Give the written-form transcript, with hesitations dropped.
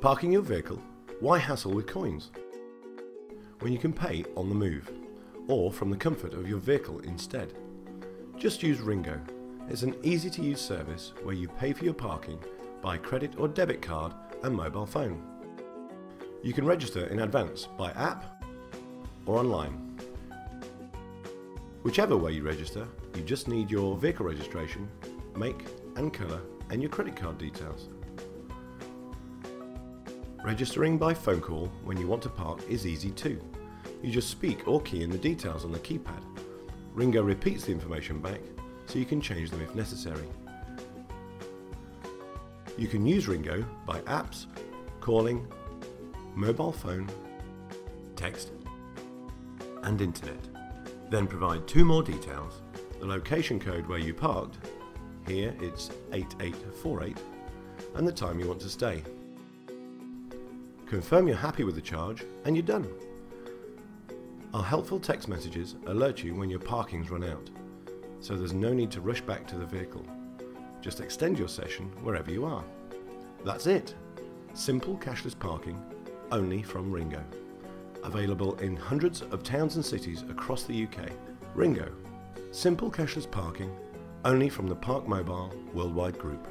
Parking your vehicle? Why hassle with coins when you can pay on the move or from the comfort of your vehicle instead? Just use RingGo. It's an easy to use service where you pay for your parking by credit or debit card and mobile phone. You can register in advance by app or online. Whichever way you register, you just need your vehicle registration, make and colour, and your credit card details. Registering by phone call when you want to park is easy too. You just speak or key in the details on the keypad. RingGo repeats the information back so you can change them if necessary. You can use RingGo by apps, calling, mobile phone, text and internet. Then provide two more details: the location code where you parked, here it's 8848, and the time you want to stay. Confirm you're happy with the charge and you're done. Our helpful text messages alert you when your parking's run out, so there's no need to rush back to the vehicle. Just extend your session wherever you are. That's it. Simple cashless parking, only from RingGo. Available in hundreds of towns and cities across the UK. RingGo. Simple cashless parking, only from the ParkMobile Worldwide Group.